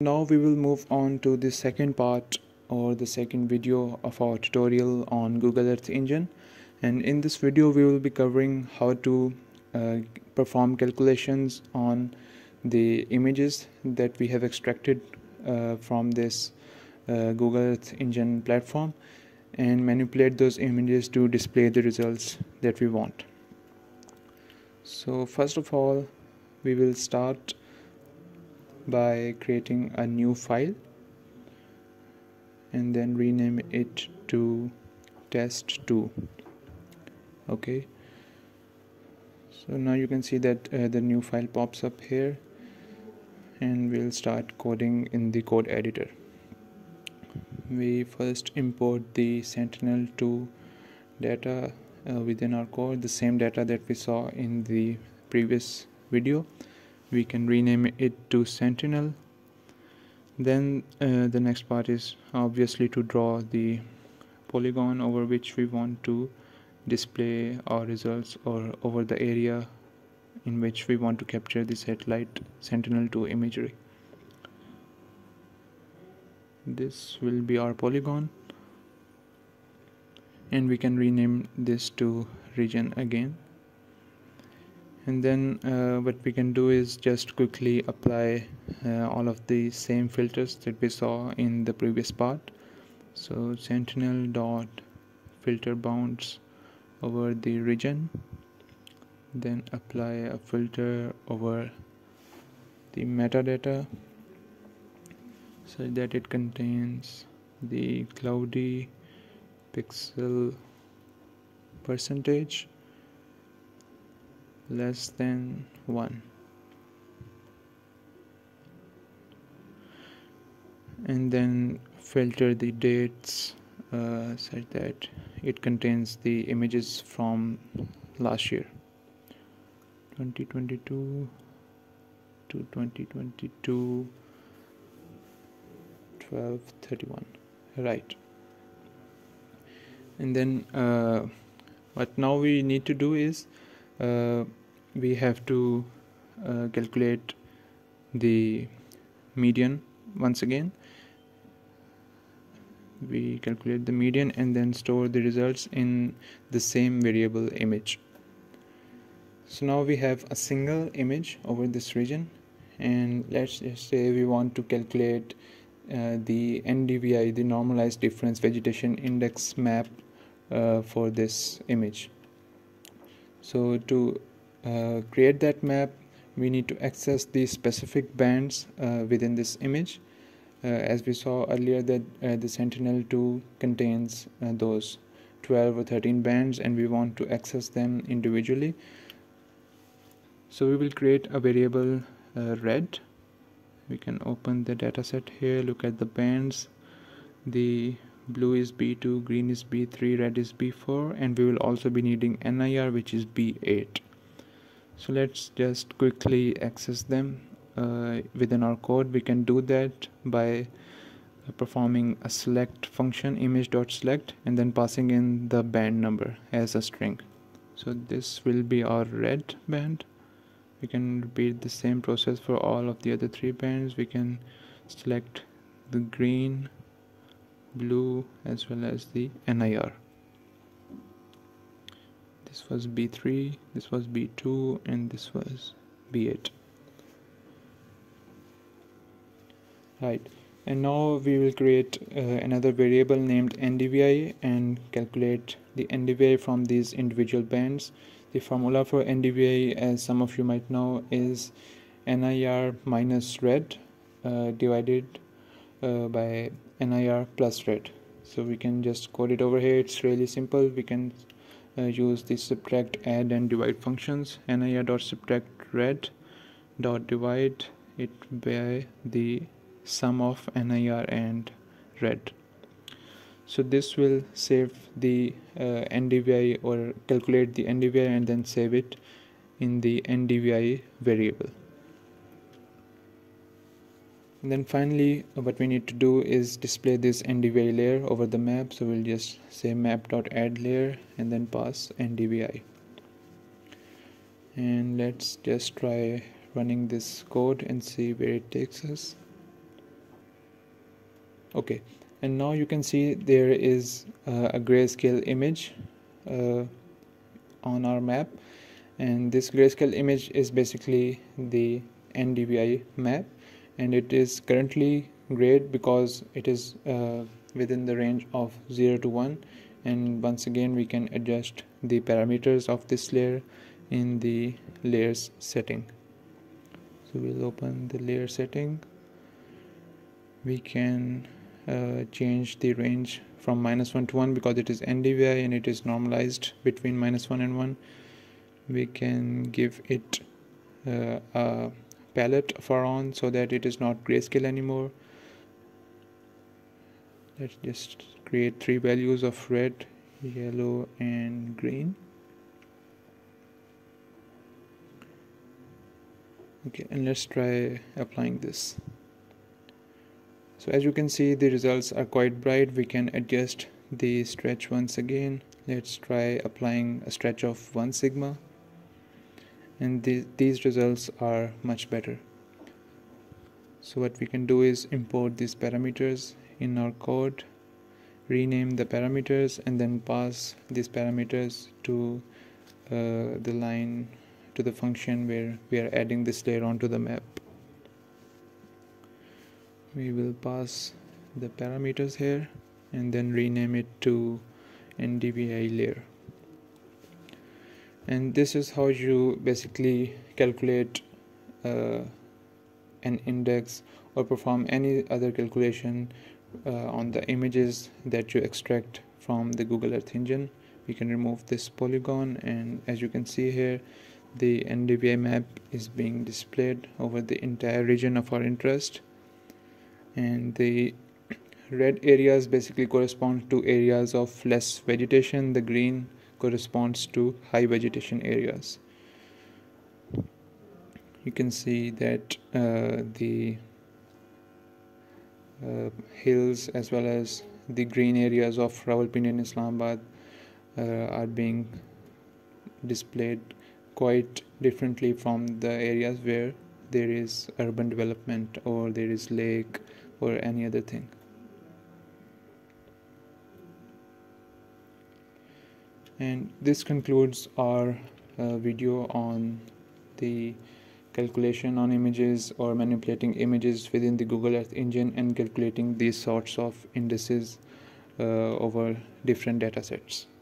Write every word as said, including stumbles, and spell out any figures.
Now we will move on to the second part or the second video of our tutorial on Google Earth Engine, and in this video we will be covering how to uh, perform calculations on the images that we have extracted uh, from this uh, Google Earth Engine platform and manipulate those images to display the results that we want. So first of all, we will start by creating a new file and then rename it to test two. Okay, so now you can see that uh, the new file pops up here, and we'll start coding in the code editor. We first import the Sentinel two data uh, within our code, the same data that we saw in the previous video. We can rename it to Sentinel. Then uh, the next part is obviously to draw the polygon over which we want to display our results, or over the area in which we want to capture the satellite Sentinel two imagery. This will be our polygon, and we can rename this to region again. And then uh, what we can do is just quickly apply uh, all of the same filters that we saw in the previous part. So sentinel dot filter bounds over the region, then apply a filter over the metadata so that it contains the cloudy pixel percentage less than one, and then filter the dates uh, such that it contains the images from last year, twenty twenty-two to twenty twenty-two, twelve thirty-one, right? And then uh, what now we need to do is uh, we have to uh, calculate the median once again. We calculate the median and then store the results in the same variable image. So now we have a single image over this region, and let's just say we want to calculate uh, the N D V I, the normalized difference vegetation index map uh, for this image. So to uh, create that map, we need to access the specific bands uh, within this image. Uh, as we saw earlier, that uh, the Sentinel two contains uh, those twelve or thirteen bands, and we want to access them individually. So we will create a variable uh, red. We can open the dataset here, look at the bands. The blue is B two, green is B three, red is B four, and we will also be needing N I R, which is B eight. So let's just quickly access them. Uh, within our code, we can do that by performing a select function, image.select, and then passing in the band number as a string. So this will be our red band. We can repeat the same process for all of the other three bands. We can select the green, blue, as well as the N I R. This was B three, this was B two, and this was B eight. Right, and now we will create uh, another variable named N D V I and calculate the N D V I from these individual bands. The formula for N D V I, as some of you might know, is N I R minus red uh, divided uh, by N I R plus red. So we can just code it over here. It's really simple. We can uh, use the subtract, add, and divide functions. N I R dot subtract red dot divide it by the sum of N I R and red. So this will save the uh, N D V I, or calculate the N D V I and then save it in the N D V I variable. And then finally, what we need to do is display this N D V I layer over the map. So we'll just say map.add layer and then pass N D V I. And let's just try running this code and see where it takes us. Okay, and now you can see there is uh, a grayscale image uh, on our map, and this grayscale image is basically the N D V I map, and it is currently grayed because it is uh, within the range of zero to one. And once again we can adjust the parameters of this layer in the layers setting. So we'll open the layer setting. We can uh, change the range from minus one to one because it is N D V I and it is normalized between minus one and one. We can give it uh, a palette of our own so that it is not grayscale anymore. Let's just create three values of red, yellow and green. Okay, and let's try applying this. So as you can see, the results are quite bright. We can adjust the stretch once again. Let's try applying a stretch of one sigma, and th these results are much better. So what we can do is import these parameters in our code, rename the parameters, and then pass these parameters to uh, the line, to the function where we are adding this layer onto the map. We will pass the parameters here and then rename it to N D V I layer. And this is how you basically calculate uh, an index or perform any other calculation uh, on the images that you extract from the Google Earth Engine. We can remove this polygon, and as you can see here, the N D V I map is being displayed over the entire region of our interest, and the red areas basically correspond to areas of less vegetation, the green corresponds to high vegetation areas. You can see that uh, the uh, hills as well as the green areas of Rawalpindi and Islamabad uh, are being displayed quite differently from the areas where there is urban development or there is lake or any other thing. And this concludes our uh, video on the calculation on images or manipulating images within the Google Earth Engine and calculating these sorts of indices uh, over different datasets.